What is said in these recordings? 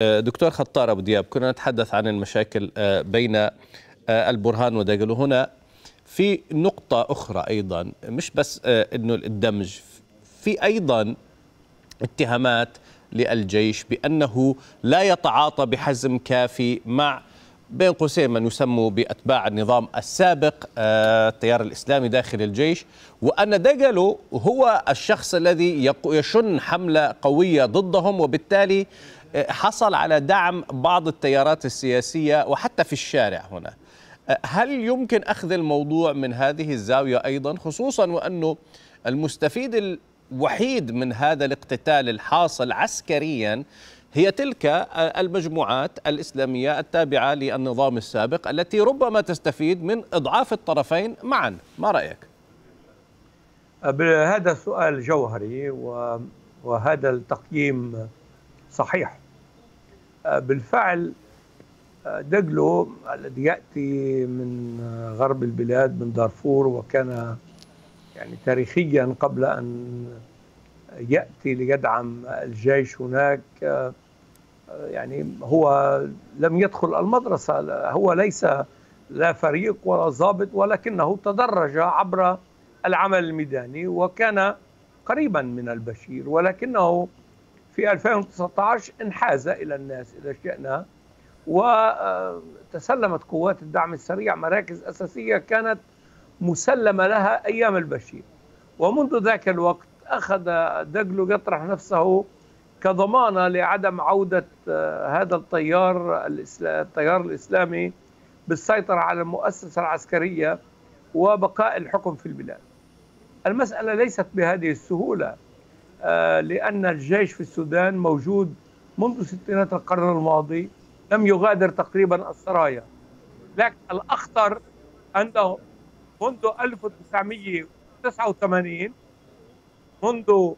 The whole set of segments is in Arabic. دكتور خطار أبو دياب، كنا نتحدث عن المشاكل بين البرهان ودقلو. هنا في نقطة أخرى أيضا، مش بس أنه الدمج، في أيضا اتهامات للجيش بأنه لا يتعاطى بحزم كافي مع بين قوسين من يسموا بأتباع النظام السابق التيار الإسلامي داخل الجيش، وأن دقلو هو الشخص الذي يشن حملة قوية ضدهم، وبالتالي حصل على دعم بعض التيارات السياسية وحتى في الشارع. هنا هل يمكن أخذ الموضوع من هذه الزاوية أيضا، خصوصا وأنه المستفيد الوحيد من هذا الاقتتال الحاصل عسكريا هي تلك المجموعات الإسلامية التابعة للنظام السابق التي ربما تستفيد من إضعاف الطرفين معا؟ ما رأيك؟ هذا سؤال جوهري وهذا التقييم صحيح. بالفعل دقلو الذي يأتي من غرب البلاد من دارفور، وكان يعني تاريخيا قبل أن يأتي ليدعم الجيش هناك، يعني هو لم يدخل المدرسة، هو ليس لا فريق ولا ضابط، ولكنه تدرج عبر العمل الميداني وكان قريبا من البشير، ولكنه في 2019 انحاز إلى الناس إذا شئنا، وتسلمت قوات الدعم السريع مراكز أساسية كانت مسلمة لها أيام البشير. ومنذ ذاك الوقت أخذ دقلو يطرح نفسه كضمانة لعدم عودة هذا التيار الإسلامي بالسيطرة على المؤسسة العسكرية وبقاء الحكم في البلاد. المسألة ليست بهذه السهولة، لأن الجيش في السودان موجود منذ ستينات القرن الماضي، لم يغادر تقريبا السرايا. لكن الأخطر أنه منذ 1989، منذ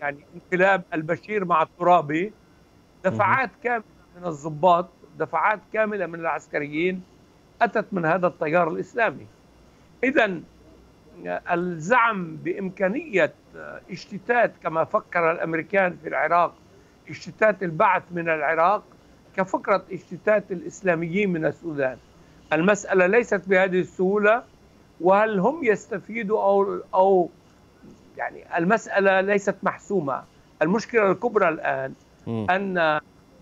يعني انقلاب البشير مع الترابي، دفعات كاملة من الضباط، دفعات كاملة من العسكريين أتت من هذا التيار الإسلامي. إذا الزعم بإمكانية اشتتات كما فكر الأمريكان في العراق، اشتتات البعث من العراق، كفكرة اشتتات الإسلاميين من السودان، المسألة ليست بهذه السهولة. وهل هم يستفيدوا أو يعني المسألة ليست محسومة. المشكلة الكبرى الآن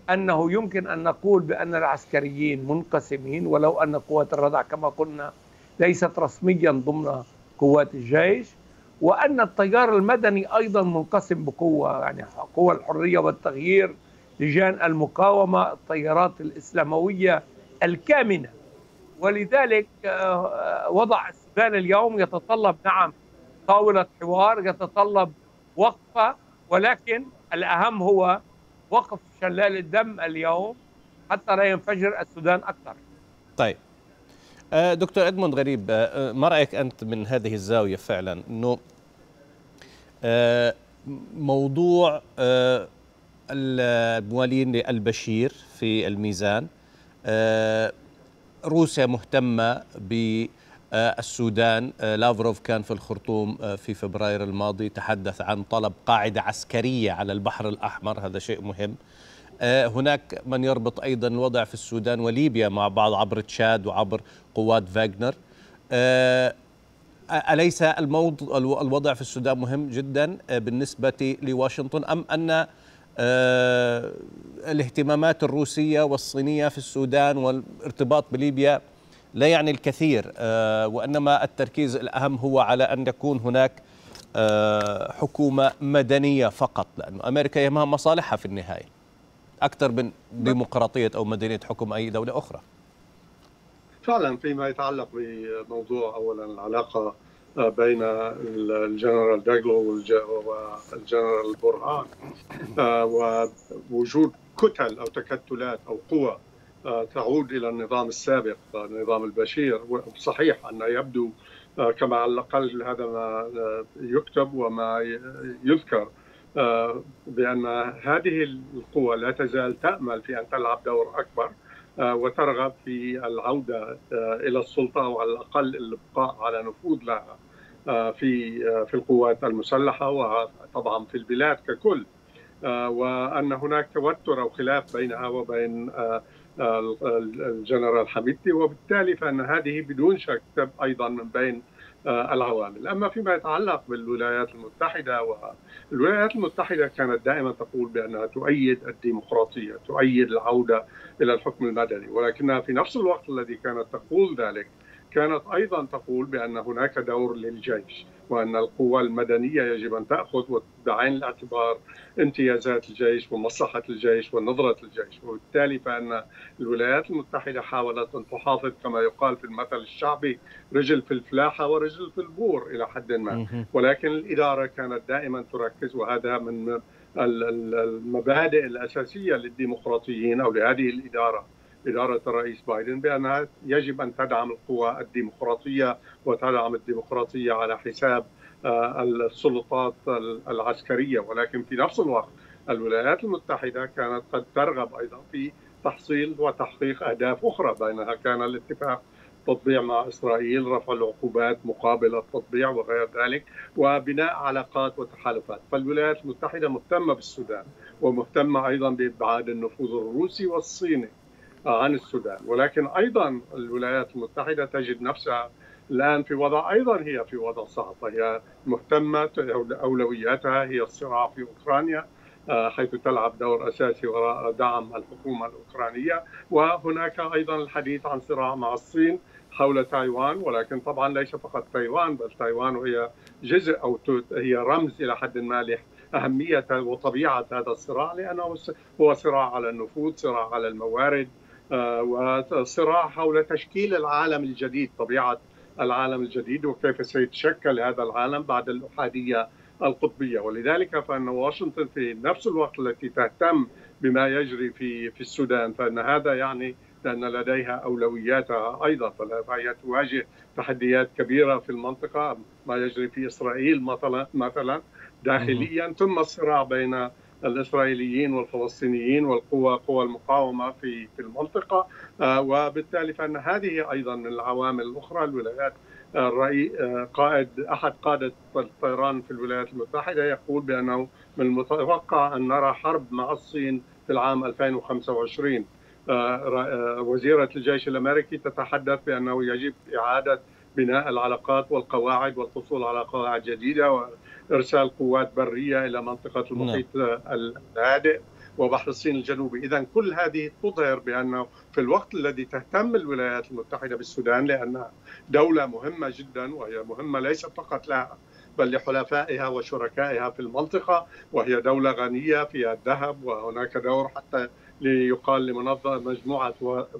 أنه يمكن أن نقول بأن العسكريين منقسمين، ولو أن قوات الردع كما قلنا ليست رسميا ضمن قوات الجيش، وأن التيار المدني أيضا منقسم بقوة، يعني قوى الحرية والتغيير، لجان المقاومة، التيارات الإسلاموية الكامنة. ولذلك وضع السودان اليوم يتطلب نعم طاولة حوار، يتطلب وقفة، ولكن الأهم هو وقف شلال الدم اليوم حتى لا ينفجر السودان أكثر. طيب دكتور إدموند غريب، ما رأيك أنت من هذه الزاوية فعلا أنه موضوع الموالين للبشير في الميزان، روسيا مهتمة بالسودان، لافروف كان في الخرطوم في فبراير الماضي تحدث عن طلب قاعدة عسكرية على البحر الأحمر، هذا شيء مهم. هناك من يربط أيضا الوضع في السودان وليبيا مع بعض عبر تشاد وعبر قوات فاجنر. أليس الوضع في السودان مهم جدا بالنسبة لواشنطن، أم أن الاهتمامات الروسية والصينية في السودان والارتباط بليبيا لا يعني الكثير، وإنما التركيز الأهم هو على أن يكون هناك حكومة مدنية فقط، لأنه أمريكا يهمها مصالحها في النهاية أكثر من ديمقراطية أو مدنية حكم أي دولة أخرى؟ فعلا فيما يتعلق بموضوع أولا العلاقة بين الجنرال دقلو والجنرال برهان، ووجود كتل أو تكتلات أو قوى تعود إلى النظام السابق نظام البشير. صحيح أن يبدو كما على الأقل هذا ما يكتب وما يذكر، بأن هذه القوى لا تزال تأمل في أن تلعب دور أكبر وترغب في العودة إلى السلطة، وعلى الأقل البقاء على نفوذ لها في القوات المسلحة وطبعا في البلاد ككل. وأن هناك توتر أو خلاف بينها وبين الجنرال حميدتي، وبالتالي فأن هذه بدون شك أيضا من بين العوامل. أما فيما يتعلق بالولايات المتحدة، والولايات المتحدة كانت دائما تقول بأنها تؤيد الديمقراطية، تؤيد العودة إلى الحكم المدني، ولكنها في نفس الوقت الذي كانت تقول ذلك كانت أيضا تقول بأن هناك دور للجيش، وأن القوى المدنية يجب أن تأخذ بعين الاعتبار امتيازات الجيش ومصلحة الجيش ونظرة الجيش. وبالتالي فأن الولايات المتحدة حاولت أن تحافظ كما يقال في المثل الشعبي رجل في الفلاحة ورجل في البور إلى حد ما، ولكن الإدارة كانت دائما تركز، وهذا من المبادئ الأساسية للديمقراطيين أو لهذه الإدارة، إدارة الرئيس بايدن، بأنها يجب أن تدعم القوى الديمقراطية وتدعم الديمقراطية على حساب السلطات العسكرية. ولكن في نفس الوقت الولايات المتحدة كانت قد ترغب أيضا في تحصيل وتحقيق أهداف أخرى، بينها كان الاتفاق التطبيع مع إسرائيل، رفع العقوبات مقابل التطبيع وغير ذلك، وبناء علاقات وتحالفات. فالولايات المتحدة مهتمة بالسودان، ومهتمة أيضا بإبعاد النفوذ الروسي والصيني عن السودان. ولكن أيضا الولايات المتحدة تجد نفسها الآن في وضع، أيضا هي في وضع صعب، فهي مهتمة، أولوياتها هي الصراع في أوكرانيا حيث تلعب دور أساسي وراء دعم الحكومة الأوكرانية، وهناك أيضا الحديث عن صراع مع الصين حول تايوان. ولكن طبعا ليس فقط تايوان، بل تايوان هي جزء أو هي رمز إلى حد ما لأهمية وطبيعة هذا الصراع، لأنه هو صراع على النفوذ، صراع على الموارد، وصراع حول تشكيل العالم الجديد، طبيعة العالم الجديد وكيف سيتشكل هذا العالم بعد الأحادية القطبية. ولذلك فإن واشنطن في نفس الوقت التي تهتم بما يجري في السودان، فإن هذا يعني أن لديها أولوياتها أيضا، فهي تواجه تحديات كبيرة في المنطقة، ما يجري في إسرائيل مثلا داخليا، ثم الصراع بين الإسرائيليين والفلسطينيين والقوى المقاومة في المنطقة. وبالتالي فإن هذه أيضا من العوامل الأخرى. الولايات أحد قادة الطيران في الولايات المتحدة يقول بأنه من المتوقع أن نرى حرب مع الصين في العام 2025. وزيرة الجيش الأمريكي تتحدث بأنه يجب إعادة بناء العلاقات والقواعد والحصول على قواعد جديدة، وإرسال قوات برية إلى منطقة المحيط الهادئ وبحر الصين الجنوبي. إذن كل هذه تظهر بأنه في الوقت الذي تهتم الولايات المتحدة بالسودان، لأنها دولة مهمة جدا، وهي مهمة ليس فقط لها بل لحلفائها وشركائها في المنطقة، وهي دولة غنية فيها الذهب، وهناك دور حتى ليقال لمنظمة مجموعة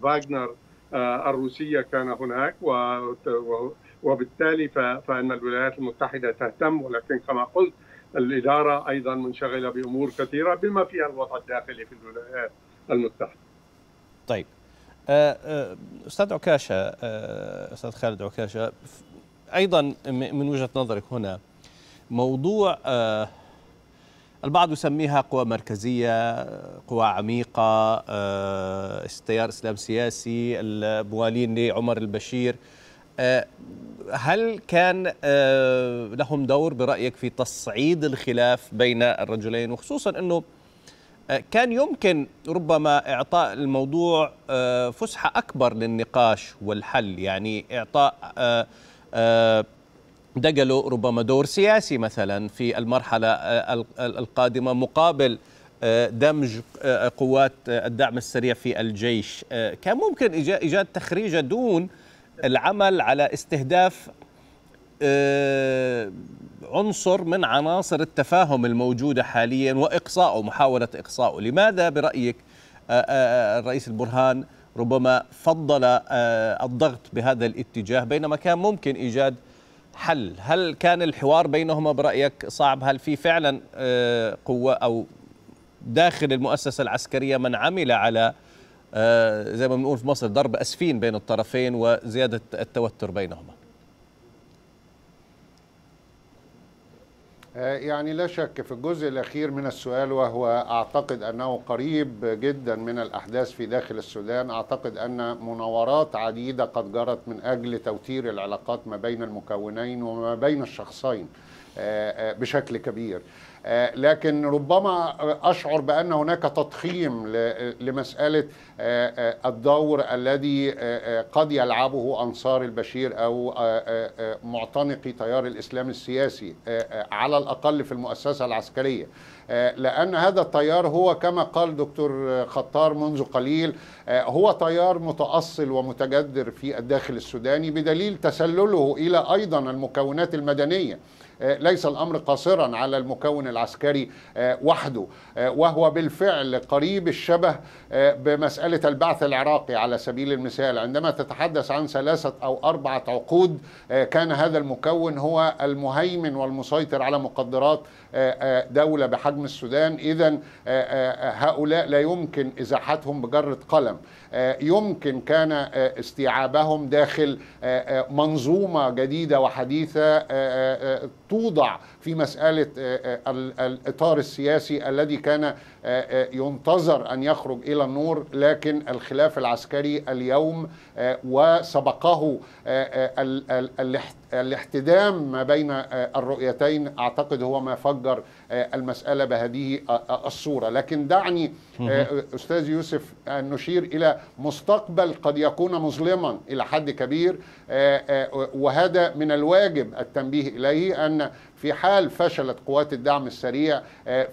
فاجنر الروسية كان هناك. وبالتالي فإن الولايات المتحدة تهتم، ولكن كما قلت الإدارة أيضا منشغلة بأمور كثيرة بما فيها الوضع الداخلي في الولايات المتحدة. طيب أستاذ عكاشة، أستاذ خالد عكاشة، أيضا من وجهة نظرك هنا موضوع البعض يسميها قوى مركزية، قوى عميقة، استيار إسلام سياسي، الموالين لعمر البشير، هل كان لهم دور برأيك في تصعيد الخلاف بين الرجلين، وخصوصا أنه كان يمكن ربما إعطاء الموضوع فسحة أكبر للنقاش والحل، يعني إعطاء دقلو ربما دور سياسي مثلا في المرحلة القادمة مقابل دمج قوات الدعم السريع في الجيش، كان ممكن إيجاد تخريجة دون العمل على استهداف عنصر من عناصر التفاهم الموجودة حاليا وإقصائه، محاولة إقصائه. لماذا برأيك الرئيس البرهان ربما فضل الضغط بهذا الاتجاه بينما كان ممكن إيجاد حل؟ هل كان الحوار بينهما برأيك صعب؟ هل في فعلا قوة أو داخل المؤسسة العسكرية من عمل على زي ما بنقول في مصر ضرب أسفين بين الطرفين وزيادة التوتر بينهما؟ يعني لا شك في الجزء الأخير من السؤال، وهو أعتقد أنه قريب جدا من الأحداث في داخل السودان. أعتقد أن مناورات عديدة قد جرت من أجل توتير العلاقات ما بين المكونين وما بين الشخصين بشكل كبير. لكن ربما أشعر بأن هناك تضخيم لمسألة الدور الذي قد يلعبه أنصار البشير أو معتنقي تيار الإسلام السياسي على الأقل في المؤسسة العسكرية، لأن هذا التيار هو كما قال دكتور خطار منذ قليل هو تيار متأصل ومتجذر في الداخل السوداني بدليل تسلله إلى أيضا المكونات المدنية، ليس الأمر قاصرا على المكون العسكري وحده، وهو بالفعل قريب الشبه بمسألة البعث العراقي على سبيل المثال. عندما تتحدث عن 3 أو 4 عقود كان هذا المكون هو المهيمن والمسيطر على مقدرات دولة بحجم السودان. إذن هؤلاء لا يمكن إزاحتهم بجرة قلم، يمكن كان استيعابهم داخل منظومة جديدة وحديثة توضع في مسألة الإطار السياسي الذي كان ينتظر أن يخرج إلى النور. لكن الخلاف العسكري اليوم وسبقه الاحتدام ما بين الرؤيتين أعتقد هو ما فجر المسألة بهذه الصورة. لكن دعني أستاذ يوسف أن نشير إلى مستقبل قد يكون مظلما إلى حد كبير، وهذا من الواجب التنبيه إليه، أن في حال فشلت قوات الدعم السريع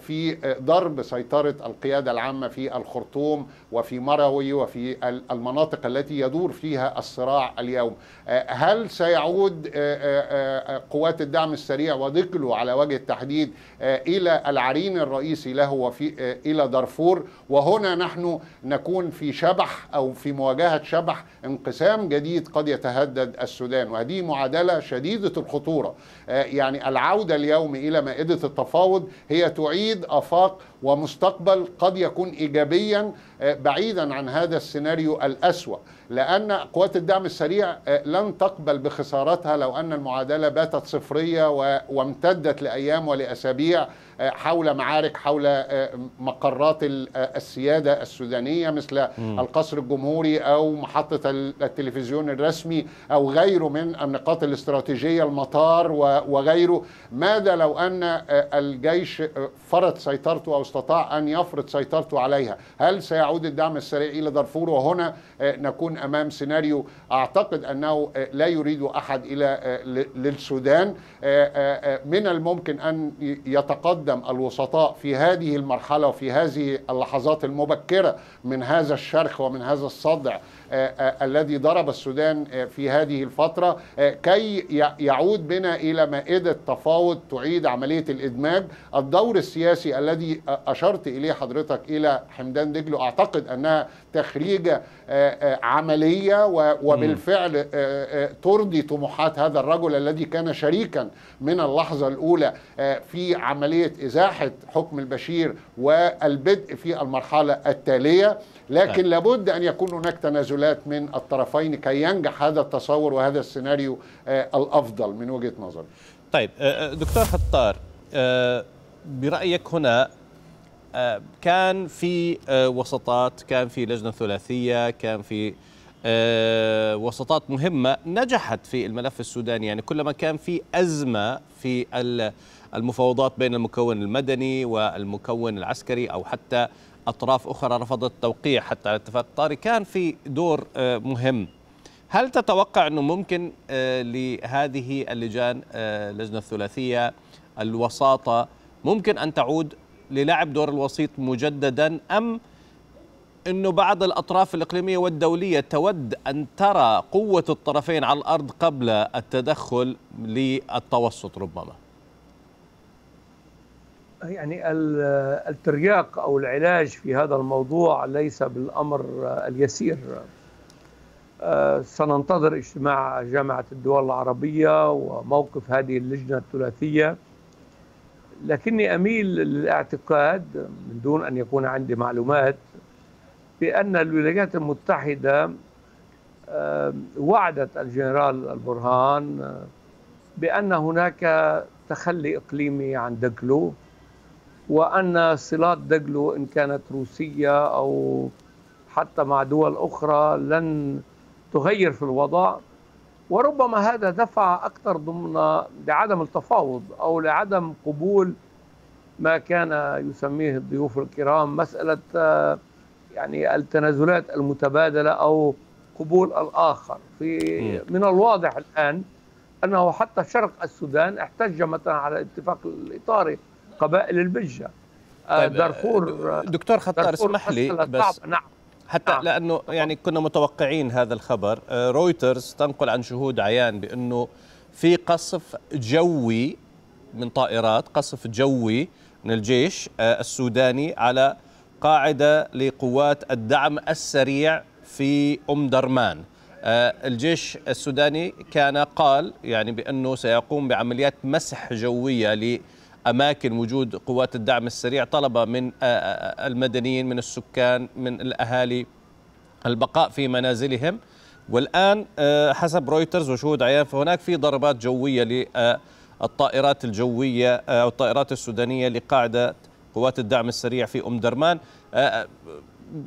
في ضرب سيطرة القيادة العامة في الخرطوم وفي مروي وفي المناطق التي يدور فيها الصراع اليوم، هل سيعود قوات الدعم السريع ودقلو على وجه التحديد إلى العرين الرئيسي له وفي إلى دارفور؟ وهنا نحن نكون في شبح أو في مواجهة شبح انقسام جديد قد يتهدد السودان، وهذه معادلة شديدة الخطورة. يعني العودة اليوم إلى مائدة التفاوض هي تعيد آفاق ومستقبل قد يكون إيجابيا بعيدا عن هذا السيناريو الأسوأ، لأن قوات الدعم السريع لن تقبل بخسارتها لو أن المعادلة باتت صفرية وامتدت لأيام ولأسابيع حول معارك حول مقرات السيادة السودانية مثل القصر الجمهوري أو محطة التلفزيون الرسمي أو غيره من النقاط الاستراتيجية، المطار وغيره. ماذا لو أن الجيش فرض سيطرته أو استطاع أن يفرض سيطرته عليها؟ هل سيعود الدعم السريع إلى دارفور؟ وهنا نكون أمام سيناريو أعتقد أنه لا يريد أحد للسودان. من الممكن أن يتقدم الوسطاء في هذه المرحلة وفي هذه اللحظات المبكرة من هذا الشرخ ومن هذا الصدع الذي ضرب السودان في هذه الفترة كي يعود بنا إلى مائدة تفاوض تعيد عملية الإدماج. الدور السياسي الذي أشرت إليه حضرتك إلى حمدان دقلو أعتقد أنها تخريجة عملية وبالفعل ترضي طموحات هذا الرجل الذي كان شريكا من اللحظة الأولى في عملية إزاحة حكم البشير والبدء في المرحلة التالية. لكن لابد أن يكون هناك تنازلات من الطرفين كي ينجح هذا التصور وهذا السيناريو الأفضل من وجهة نظري. طيب دكتور خطار، برأيك هنا كان في وسطات، كان في لجنة ثلاثية، كان في وسطات مهمة نجحت في الملف السوداني، يعني كلما كان في أزمة في المفاوضات بين المكون المدني والمكون العسكري أو حتى أطراف أخرى رفضت التوقيع حتى على اتفاق طاري كان في دور مهم. هل تتوقع أنه ممكن لهذه اللجان، اللجنة الثلاثية، الوساطة، ممكن أن تعود للعب دور الوسيط مجددا، أم أنه بعض الأطراف الإقليمية والدولية تود أن ترى قوة الطرفين على الأرض قبل التدخل للتوسط ربما؟ يعني الترياق أو العلاج في هذا الموضوع ليس بالأمر اليسير. سننتظر اجتماع جامعة الدول العربية وموقف هذه اللجنة الثلاثية، لكني أميل للاعتقاد من دون أن يكون عندي معلومات بأن الولايات المتحدة وعدت الجنرال البرهان بأن هناك تخلي إقليمي عن دقلو، وأن صلات دقلو إن كانت روسية أو حتى مع دول أخرى لن تغير في الوضع، وربما هذا دفع أكثر ضمن لعدم التفاوض أو لعدم قبول ما كان يسميه الضيوف الكرام مسألة يعني التنازلات المتبادلة أو قبول الآخر. من الواضح الآن أنه حتى شرق السودان احتج مثلا على الاتفاق الإطاري قبائل البجة. طيب دارفور دكتور خطار اسمح لي بس نعم. حتى لأنه يعني كنا متوقعين هذا الخبر. رويترز تنقل عن شهود عيان بأنه في قصف جوي من طائرات، قصف جوي من الجيش السوداني على قاعدة لقوات الدعم السريع في أم درمان. الجيش السوداني كان قال يعني بأنه سيقوم بعمليات مسح جوية لأماكن وجود قوات الدعم السريع طلبا من المدنيين من السكان من الأهالي البقاء في منازلهم. والآن حسب رويترز وشهود عيان فهناك في ضربات جوية للطائرات الجوية أو الطائرات السودانية لقاعدة قوات الدعم السريع في أم درمان.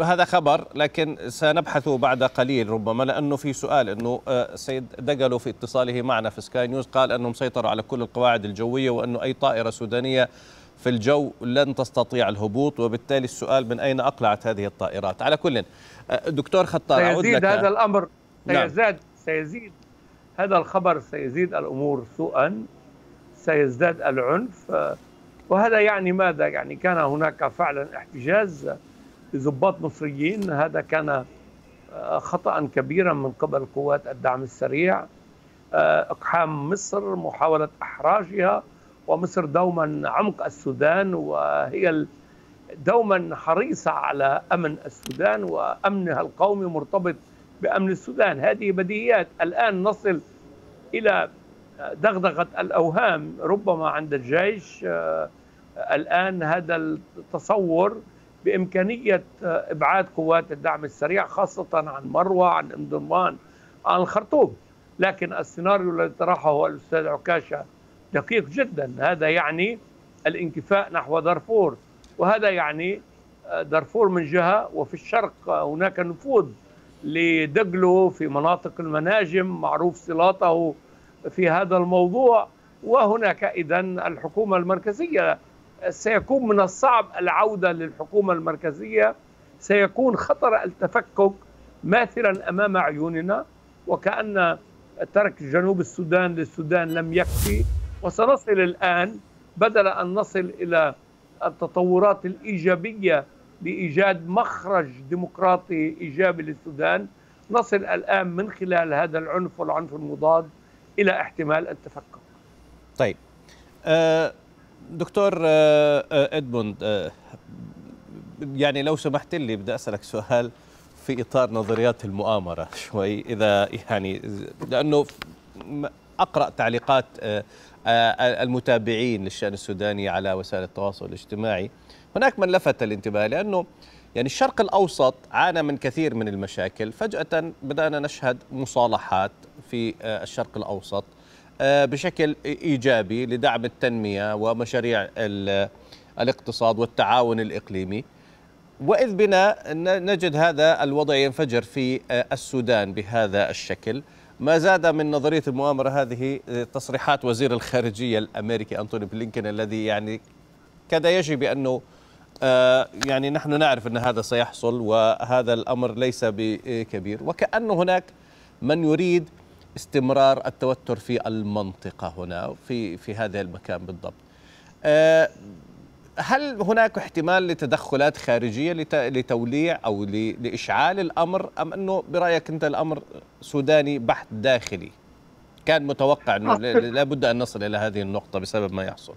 هذا خبر لكن سنبحثه بعد قليل ربما، لأنه في سؤال أنه السيد دقلو في اتصاله معنا في سكاي نيوز قال أنهم سيطروا على كل القواعد الجوية وأنه أي طائرة سودانية في الجو لن تستطيع الهبوط، وبالتالي السؤال من أين أقلعت هذه الطائرات. على كل دكتور خطار أعود لك. هذا الأمر سيزيد هذا الخبر، سيزيد الأمور سوءا، سيزداد العنف. وهذا يعني ماذا؟ يعني كان هناك فعلا احتجاز لضباط مصريين، هذا كان خطأ كبيرا من قبل قوات الدعم السريع، اقحام مصر، محاولة احراجها، ومصر دوما عمق السودان، وهي دوما حريصة على امن السودان، وامنها القومي مرتبط بامن السودان. هذه بديهيات. الان نصل الى دغدغة الأوهام ربما عند الجيش. الآن هذا التصور بإمكانية إبعاد قوات الدعم السريع خاصة عن مروى، عن أم درمان، عن الخرطوم. لكن السيناريو الذي طرحه الأستاذ عكاشة دقيق جدا. هذا يعني الانكفاء نحو دارفور، وهذا يعني دارفور من جهة، وفي الشرق هناك نفوذ لدقلو في مناطق المناجم، معروف صلاته في هذا الموضوع. وهناك إذن الحكومة المركزية، سيكون من الصعب العودة للحكومة المركزية، سيكون خطر التفكك ماثلا أمام عيوننا، وكأن ترك جنوب السودان للسودان لم يكفي. وسنصل الآن بدل أن نصل إلى التطورات الإيجابية لإيجاد مخرج ديمقراطي إيجابي للسودان، نصل الآن من خلال هذا العنف والعنف المضاد إلى احتمال التفكك. طيب دكتور إدموند، يعني لو سمحت لي بدي أسألك سؤال في إطار نظريات المؤامرة شوي، إذا يعني لأنه أقرأ تعليقات المتابعين للشأن السوداني على وسائل التواصل الاجتماعي. هناك من لفت الانتباه لأنه يعني الشرق الأوسط عانى من كثير من المشاكل، فجأة بدأنا نشهد مصالحات في الشرق الأوسط بشكل إيجابي لدعم التنمية ومشاريع الاقتصاد والتعاون الإقليمي، وإذ بنا نجد هذا الوضع ينفجر في السودان بهذا الشكل. ما زاد من نظرية المؤامرة هذه تصريحات وزير الخارجية الأمريكي أنتوني بلينكن، الذي يعني كاد يجي بأنه يعني نحن نعرف أن هذا سيحصل وهذا الأمر ليس بكبير، وكأن هناك من يريد استمرار التوتر في المنطقة هنا في هذا المكان بالضبط. هل هناك احتمال لتدخلات خارجية لتوليع أو لإشعال الأمر، أم أنه برأيك أنت الأمر سوداني بحت داخلي؟ كان متوقع أنه لابد أن نصل إلى هذه النقطة بسبب ما يحصل.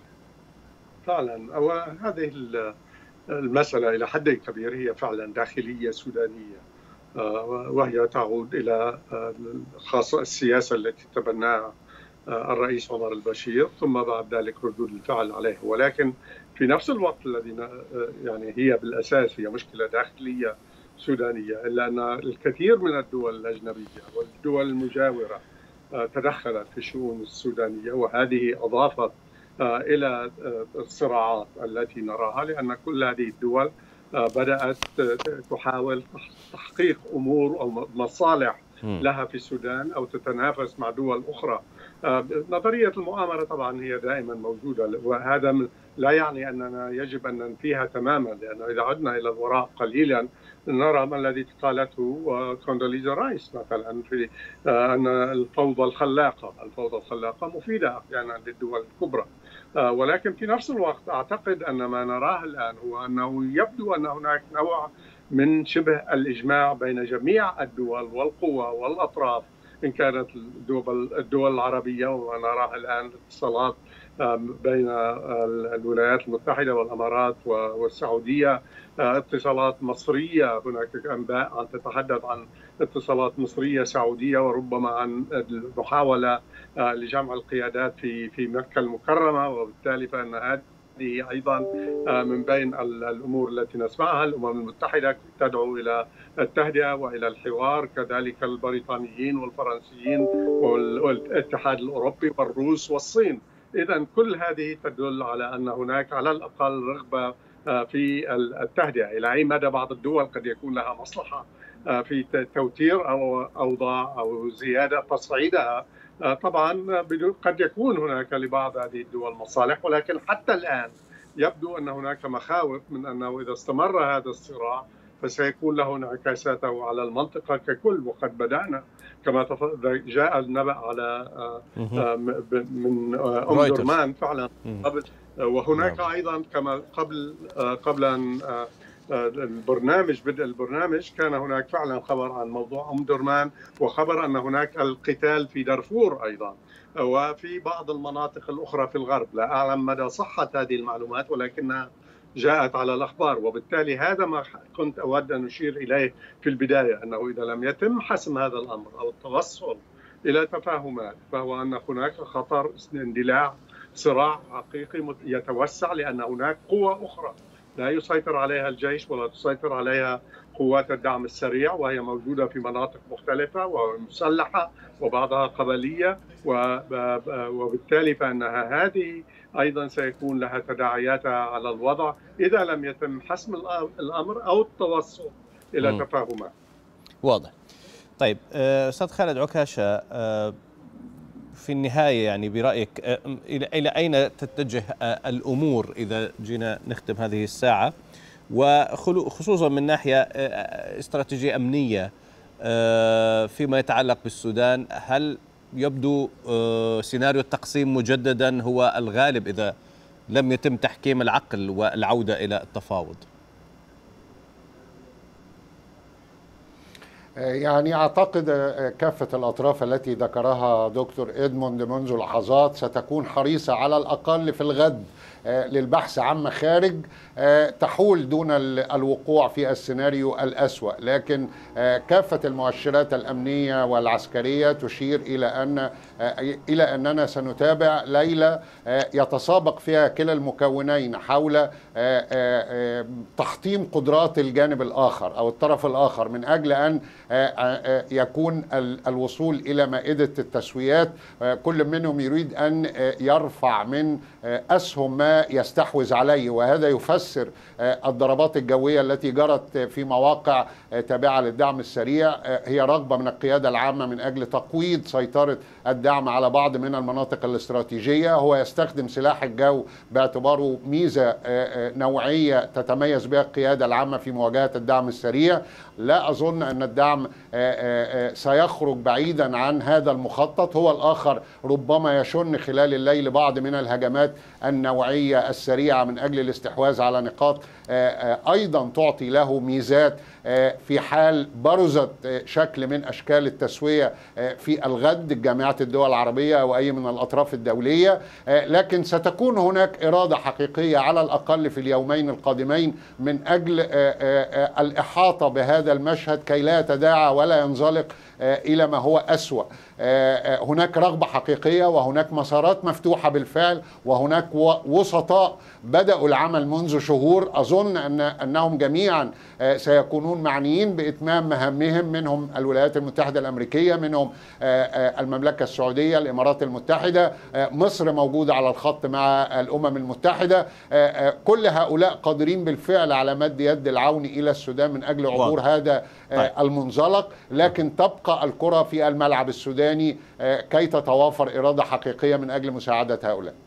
فعلا أو هذه المسألة إلى حد كبير هي فعلا داخلية سودانية، وهي تعود إلى خاصة السياسة التي تبناها الرئيس عمر البشير، ثم بعد ذلك ردود الفعل عليه. ولكن في نفس الوقت الذي يعني هي بالأساس هي مشكلة داخلية سودانية، إلا أن الكثير من الدول الأجنبية والدول المجاورة تدخلت في الشؤون السودانية، وهذه أضافت إلى الصراعات التي نراها، لأن كل هذه الدول بدأت تحاول تحقيق أمور أو مصالح لها في السودان، أو تتنافس مع دول أخرى. نظرية المؤامرة طبعا هي دائما موجودة، وهذا لا يعني أننا يجب أن ننفيها تماما، لأنه إذا عدنا إلى الوراء قليلا نرى ما الذي قالته كوندوليزا رايس مثلا في أن الفوضى الخلاقة مفيدة أحيانا للدول الكبرى، ولكن في نفس الوقت أعتقد أن ما نراه الآن هو أنه يبدو أن هناك نوع من شبه الإجماع بين جميع الدول والقوى والأطراف، إن كانت الدول العربية ونراها الآن اتصالات بين الولايات المتحدة والأمارات والسعودية، اتصالات مصرية، هناك أنباء أن تتحدث عن اتصالات مصرية سعودية وربما عن محاولة لجمع القيادات في مكة المكرمة، وبالتالي فإن هذه أيضا من بين الأمور التي نسمعها. الأمم المتحدة تدعو إلى التهدئة وإلى الحوار، كذلك البريطانيين والفرنسيين والاتحاد الأوروبي والروس والصين. إذا كل هذه تدل على أن هناك على الأقل رغبة في التهدئة، إلى أي مدى بعض الدول قد يكون لها مصلحة في توتير أو أوضاع أو زيادة تصعيدها، طبعا قد يكون هناك لبعض هذه الدول مصالح، ولكن حتى الآن يبدو أن هناك مخاوف من أنه إذا استمر هذا الصراع فسيكون له انعكاساته على المنطقة ككل، وقد بدأنا كما جاء النبأ على من أم درمان فعلا قبل، وهناك أيضا كما قبل أن بدء البرنامج كان هناك فعلا خبر عن موضوع أم درمان، وخبر أن هناك القتال في دارفور أيضا وفي بعض المناطق الأخرى في الغرب. لا أعلم مدى صحة هذه المعلومات ولكنها جاءت على الأخبار، وبالتالي هذا ما كنت أود أن أشير إليه في البداية، أنه إذا لم يتم حسم هذا الأمر أو التوصل إلى تفاهمات فهو أن هناك خطر اندلاع صراع حقيقي يتوسع، لأن هناك قوى أخرى لا يسيطر عليها الجيش ولا تسيطر عليها قوات الدعم السريع، وهي موجودة في مناطق مختلفة ومسلحة وبعضها قبلية، وبالتالي فأنها هذه أيضا سيكون لها تداعياتها على الوضع إذا لم يتم حسم الأمر أو التوصل إلى تفاهمات. واضح. طيب أستاذ خالد عكاشة، في النهاية يعني برأيك إلى أين تتجه الأمور إذا جينا نختم هذه الساعة، وخصوصا من ناحية استراتيجية أمنية فيما يتعلق بالسودان؟ هل يبدو سيناريو التقسيم مجددا هو الغالب إذا لم يتم تحكيم العقل والعودة إلى التفاوض؟ يعني أعتقد كافة الأطراف التي ذكرها دكتور إدموند منذ لحظات ستكون حريصة على الأقل في الغد للبحث عن مخارج تحول دون الوقوع في السيناريو الأسوأ، لكن كافة المؤشرات الأمنية والعسكرية تشير إلى أننا سنتابع ليلة يتسابق فيها كلا المكونين حول تحطيم قدرات الجانب الآخر أو الطرف الآخر، من أجل أن يكون الوصول إلى مائدة التسويات، كل منهم يريد أن يرفع من أسهم ما يستحوذ عليه، وهذا يفسر الضربات الجوية التي جرت في مواقع تابعة للدعم السريع. هي رغبة من القيادة العامة من أجل تقويض سيطرة الدعم على بعض من المناطق الاستراتيجية. هو يستخدم سلاح الجو باعتباره ميزة نوعية تتميز بها القيادة العامة في مواجهة الدعم السريع. لا أظن أن الدعم سيخرج بعيدا عن هذا المخطط. هو الآخر ربما يشن خلال الليل بعض من الهجمات النوعية السريعة من أجل الاستحواذ على نقاط أيضا تعطي له ميزات في حال برزت شكل من أشكال التسوية في الغد، جامعة الدول العربية أو أي من الأطراف الدولية. لكن ستكون هناك إرادة حقيقية على الأقل في اليومين القادمين من أجل الإحاطة بهذا المشهد كي لا يتداعى ولا ينزلق إلى ما هو أسوأ. هناك رغبة حقيقية وهناك مسارات مفتوحة بالفعل، وهناك وسطاء بدأوا العمل منذ شهور. أظن أنهم جميعا سيكونون معنيين بإتمام مهامهم، منهم الولايات المتحدة الأمريكية، منهم المملكة السعودية، الإمارات المتحدة، مصر موجودة على الخط مع الأمم المتحدة. كل هؤلاء قادرين بالفعل على مد يد العون إلى السودان من أجل عبور هذا المنزلق، لكن تبقى الكرة في الملعب السوداني كي تتوافر إرادة حقيقية من أجل مساعدة هؤلاء.